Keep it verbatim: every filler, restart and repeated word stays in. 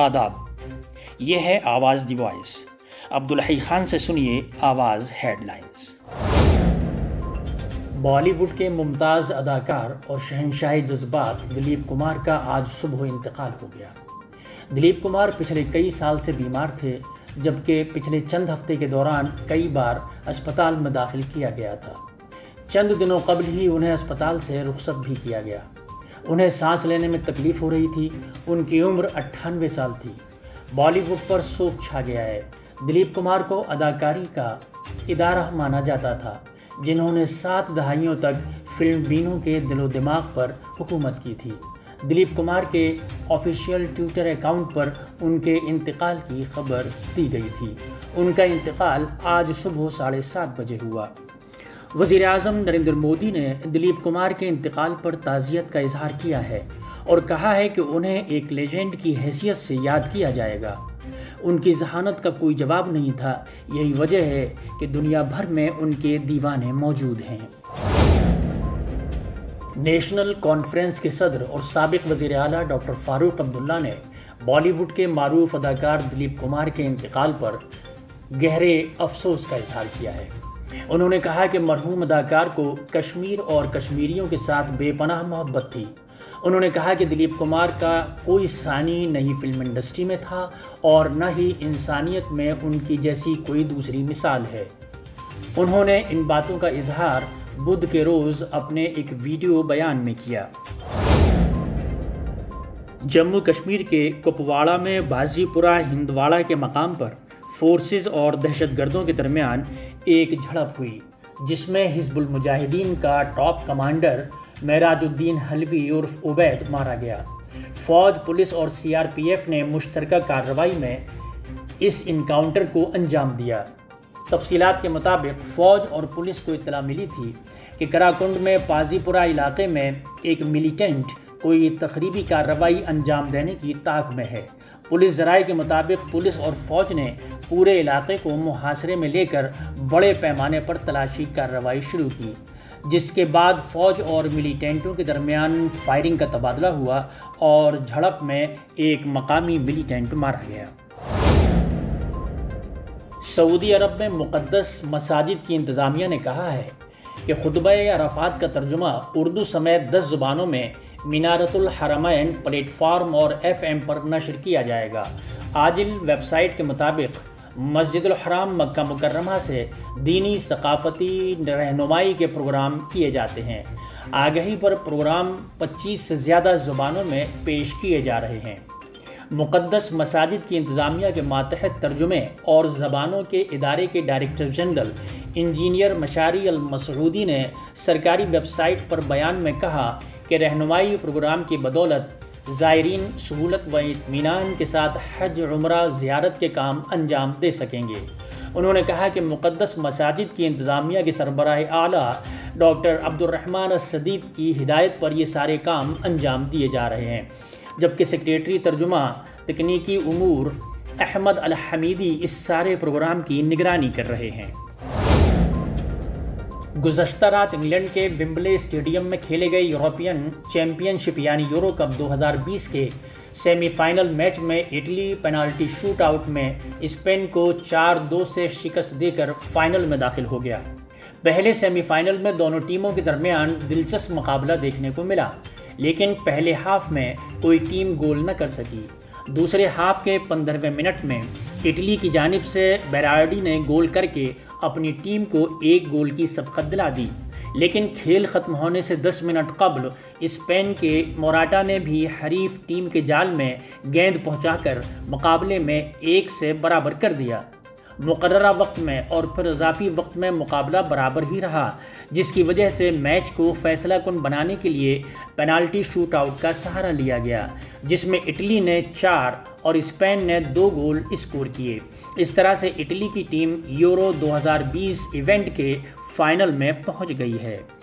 आदाब। यह है आवाज़ दी वॉइस। अब्दुल खान से सुनिए आवाज़ हेडलाइंस। बॉलीवुड के मुमताज़ अदाकार और शहंशाही जज्बात दिलीप कुमार का आज सुबह इंतकाल हो गया। दिलीप कुमार पिछले कई साल से बीमार थे, जबकि पिछले चंद हफ्ते के दौरान कई बार अस्पताल में दाखिल किया गया था। चंद दिनों कबल ही उन्हें अस्पताल से रुखसत भी किया गया। उन्हें सांस लेने में तकलीफ़ हो रही थी। उनकी उम्र अट्ठानवे साल थी। बॉलीवुड पर शोक छा गया है। दिलीप कुमार को अदाकारी का इदारा माना जाता था, जिन्होंने सात दहाइयों तक फिल्मबीनों के दिलो दिमाग पर हुकूमत की थी। दिलीप कुमार के ऑफिशियल ट्विटर अकाउंट पर उनके इंतकाल की खबर दी गई थी। उनका इंतकाल आज सुबह साढ़े सात बजे हुआ। वज़ीर आज़म नरेंद्र मोदी ने दिलीप कुमार के इंतकाल पर ताज़ियत का इजहार किया है और कहा है कि उन्हें एक लेजेंड की हैसियत से याद किया जाएगा। उनकी जहानत का कोई जवाब नहीं था। यही वजह है कि दुनिया भर में उनके दीवाने मौजूद हैं। नेशनल कॉन्फ्रेंस के सदर और साबिक वज़ीर आला डॉक्टर फ़ारूक अब्दुल्ला ने बॉलीवुड के मारूफ अदाकार दिलीप कुमार के इंतकाल पर गहरे अफसोस का इजहार किया है। उन्होंने कहा कि मरहूम अदाकार को कश्मीर और कश्मीरियों के साथ बेपनाह मोहब्बत थी। उन्होंने कहा कि दिलीप कुमार का कोई सानी नहीं फिल्म इंडस्ट्री में था और न ही इंसानियत में उनकी जैसी कोई दूसरी मिसाल है। उन्होंने इन बातों का इजहार बुध के रोज़ अपने एक वीडियो बयान में किया। जम्मू कश्मीर के कुपवाड़ा में बाजीपुरा हिंदवाड़ा के मकाम पर फोर्सेस और दहशतगर्दों के दरमियान एक झड़प हुई, जिसमें हिजबुल मुजाहिदीन का टॉप कमांडर मेराजुद्दीन हलीफी उर्फ उबैद मारा गया। फौज, पुलिस और सीआरपीएफ ने मुश्तरका कार्रवाई में इस इनकाउंटर को अंजाम दिया। तफसीलात के मुताबिक फ़ौज और पुलिस को इतला मिली थी कि कराकुंड में पाजीपुरा इलाके में एक मिलिटेंट कोई तकरीबी कार्रवाई अंजाम देने की ताक में है। पुलिस जराये के मुताबिक पुलिस और फौज ने पूरे इलाके को मुहासरे में लेकर बड़े पैमाने पर तलाशी कार्रवाई शुरू की, जिसके बाद फौज और मिलिटेंटों के दरमियान फायरिंग का तबादला हुआ और झड़प में एक मकामी मिलिटेंट मारा गया। सऊदी अरब में मुकद्दस मसाजिद की इंतज़ामिया ने कहा है कि खुतबा अराफात का तर्जुमा उर्दू समेत दस ज़ुबानों में मिनारतुल हरमैन प्लेटफार्म और एफएम पर नशर किया जाएगा। आजिल वेबसाइट के मुताबिक मस्जिदुल हराम मक्का मुकर्रमा से दीनी सकाफ़ती रहनुमाई के प्रोग्राम किए जाते हैं। आगही पर प्रोग्राम पच्चीस से ज़्यादा ज़ुबानों में पेश किए जा रहे हैं। मुक़द्दस मसाजिद की इंतज़ामिया के मातहत तर्जुमे और ज़बानों के इदारे के director general engineer मशारी Al Masoudi ने सरकारी वेबसाइट पर बयान में कहा कि रहनुमाई प्रोग्राम की बदौलत ज़ायरीन सहूलत व इत्मीनान के साथ हज उमरा ज़ियारत के काम अंजाम दे सकेंगे। उन्होंने कहा कि मुक़द्दस मसाजिद की इंतज़ामिया के सरबराह आला डॉक्टर अब्दुल रहमान अल सदीद की हिदायत पर ये सारे काम अंजाम दिए जा रहे हैं, जबकि सेक्रेटरी तर्जुमा तकनीकी उमूर अहमद अल हमीदी इस सारे प्रोग्राम की निगरानी कर रहे हैं। गुज़श्ता रात इंग्लैंड के विम्बले स्टेडियम में खेले गए यूरोपियन चैम्पियनशिप यानी यूरो कप दो हज़ार बीस के सेमीफाइनल मैच में इटली पेनाल्टी शूटआउट में स्पेन को चार दो से शिकस्त देकर फाइनल में दाखिल हो गया। पहले सेमीफाइनल में दोनों टीमों के दरमियान दिलचस्प मुकाबला देखने को मिला, लेकिन पहले हाफ में कोई टीम गोल न कर सकी। दूसरे हाफ के पंद्रहवें मिनट में इटली की जानिब से बेराडी ने गोल करके अपनी टीम को एक गोल की सबकत दिला दी, लेकिन खेल ख़त्म होने से दस मिनट कबल स्पेन के मोराटा ने भी हरीफ टीम के जाल में गेंद पहुंचाकर मुकाबले में एक से बराबर कर दिया। मुकर्ररा वक्त में और फिर इजाफी वक्त में मुकाबला बराबर ही रहा, जिसकी वजह से मैच को फैसला कुन बनाने के लिए पेनाल्टी शूटआउट का सहारा लिया गया, जिसमें इटली ने चार और स्पेन ने दो गोल स्कोर किए। इस तरह से इटली की टीम यूरो दो हज़ार बीस इवेंट के फाइनल में पहुंच गई है।